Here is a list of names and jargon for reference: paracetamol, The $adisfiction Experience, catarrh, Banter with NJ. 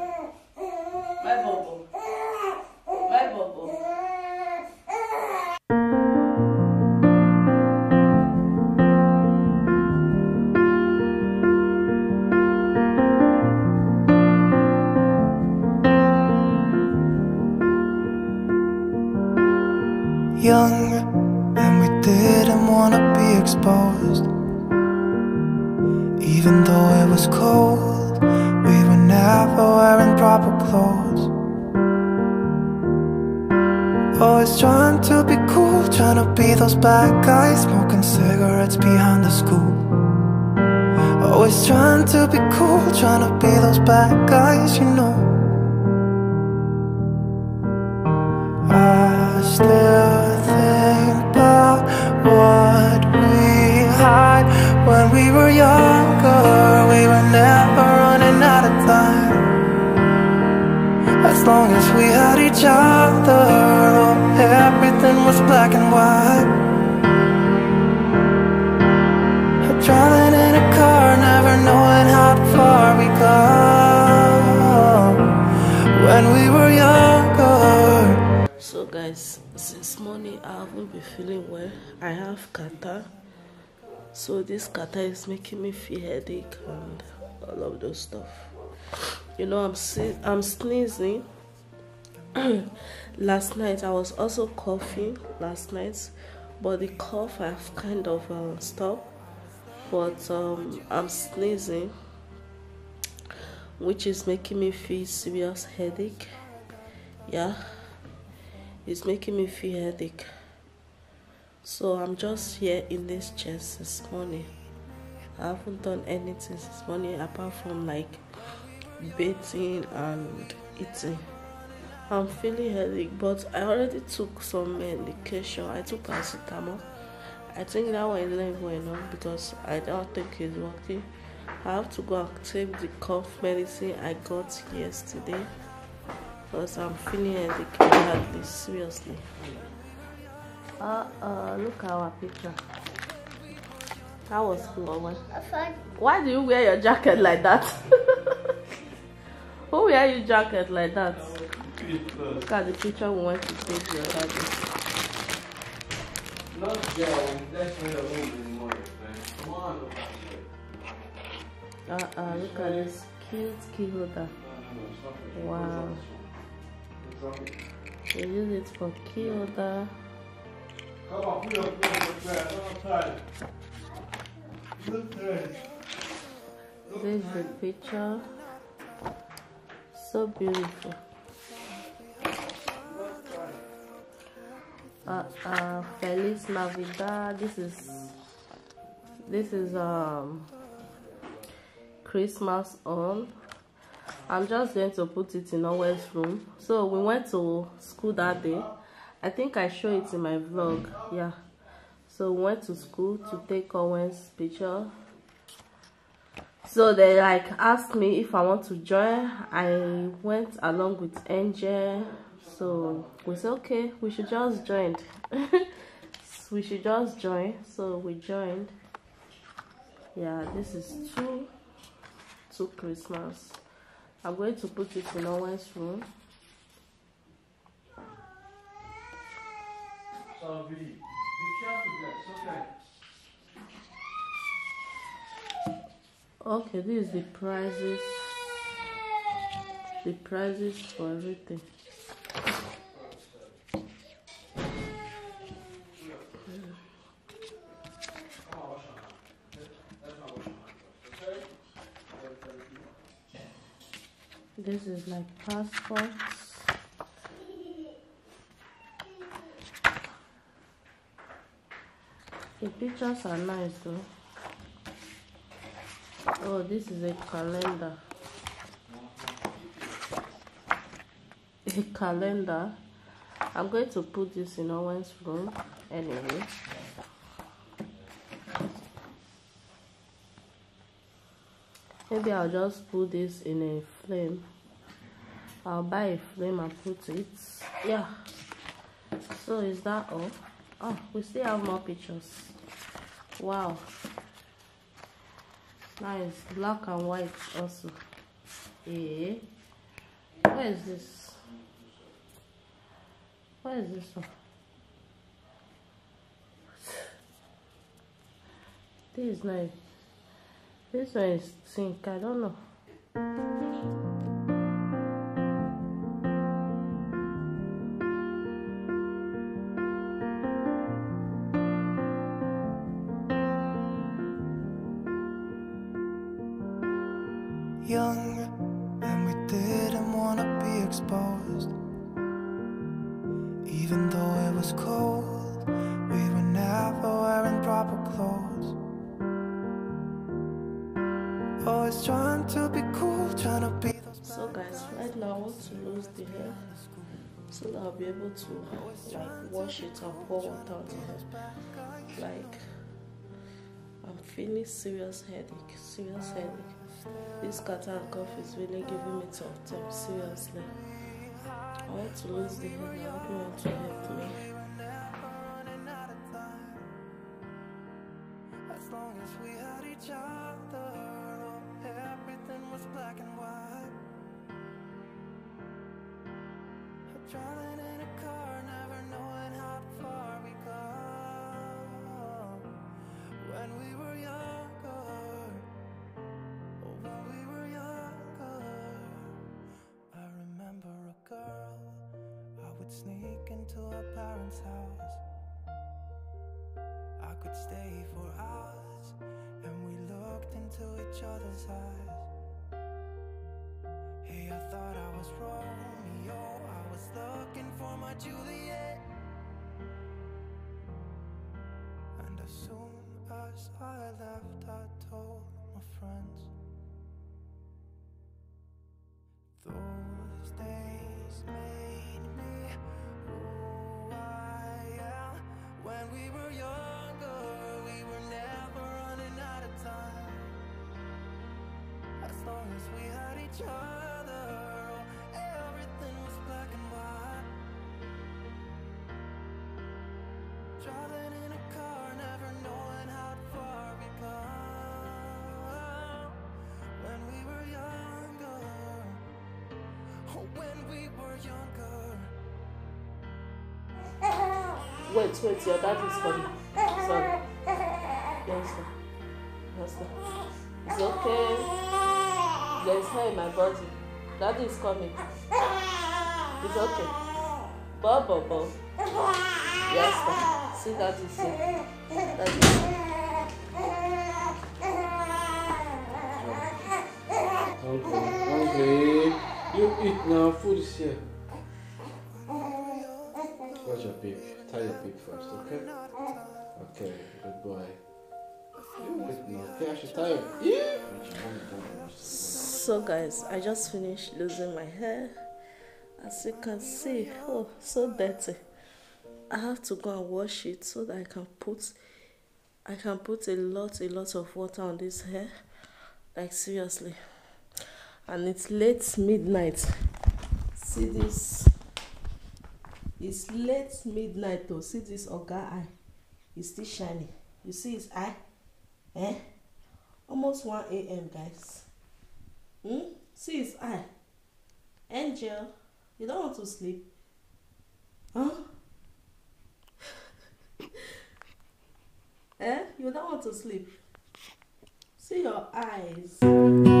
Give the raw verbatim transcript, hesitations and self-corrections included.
My bubble. My bubble. Young, and we didn't want to be exposed. Even though it was cold, we were never wearing proper clothes. Always trying to be cool, trying to be those bad guys, smoking cigarettes behind the school. Always trying to be cool, trying to be those bad guys, you know. I still think about what we had when we were younger. We were never running out of time. As long as we had each other, oh, everything was black and white. Driving in a car, never knowing how far we got when we were younger. So guys, since morning I haven't been feeling well. I have catarrh, so this catarrh is making me feel headache and all of those stuff. You know, I'm I'm sneezing. Last night I was also coughing last night, but the cough I've kind of uh, stopped. But um, I'm sneezing, which is making me feel serious headache. Yeah. It's making me feel headache. So I'm just here in this chair since morning. I haven't done anything since morning apart from like bathing and eating. I'm feeling headache, but I already took some medication. I took paracetamol. I think that one isn't even enough because I don't think it's working. I have to go and take the cough medicine I got yesterday, because I'm feeling headache badly, seriously. Uh uh, look at our picture. That was cool. Why do you wear your jacket like that? Who wear your jacket like that? Look at the picture we want to take the other day. Not there, that's not the room. Come on, look at it. Uh uh, look at this cute key holder. Wow. They use it for key holder. This is the picture. So beautiful. Uh, uh, Feliz Navidad. This is this is um Christmas on. I'm just going to put it in Owen's room. So we went to school that day. I think I show it in my vlog. Yeah. So we went to school to take Owen's picture. So they like asked me if I want to join. I went along with N J. So we said okay, we should just join. We should just join. So we joined. Yeah, this is two two Christmas. I'm going to put it in Owen's room. Uh, be, be careful, okay. Okay, this is the prices. The prices for everything. This is like passports. The pictures are nice though. Oh, this is a calendar. A calendar. I'm going to put this in Owen's room anyway. Maybe I'll just put this in a flame. I'll buy a flame and put it. Yeah. So is that all? Oh, we still have more pictures. Wow. Nice. Black and white also. Yeah. What is this? What is this one? This is nice. This one is sink. I don't know. Young, and we didn't want to be exposed. Even though it was cold, we were never wearing proper clothes. Always trying to be cool, trying to be those. So guys, right now I want to lose the hair so that I'll be able to like wash it or pour water on it. Like, I'm feeling serious headache, serious headache. This cutter and cuff is really giving me tough time, seriously. I want to lose the hair, I hope you want to help me. As long as we had each other, everything was black and white. Driving in a car, never knowing how far we go. When we were young. Sneak into our parents' house. I could stay for hours, and we looked into each other's eyes. Hey, I thought I was Romeo, I was looking for my Juliet. And as soon as I left, I told my friends. Those days made me who I am. When we were younger, we were never running out of time. As long as we had each other, oh, everything was black and white. Driving in a car, never knowing how far we come. When we were younger, oh, when we were younger. Wait, wait, your dad is funny. Sorry. Yes, sir. Yes, sir. It's okay. There's hair in my body. Daddy is coming. It's okay. Bob, Bob, Bob. Yes, sir. See, Daddy is here. Daddy is here. Okay, okay. You eat now. Food is here. Watch your pig. Tie your pig first, okay? Okay, good boy. Okay, I should tie your pig. So guys, I just finished losing my hair. As you can see, oh, so dirty. I have to go and wash it so that I can put, I can put a lot, a lot of water on this hair. Like seriously. And it's late midnight. See this. It's late midnight though. See this Oga eye. It's still shiny. You see his eye? Eh? Almost one A M guys. Hmm? See his eye. Angel, you don't want to sleep. Huh? Eh? You don't want to sleep. See your eyes.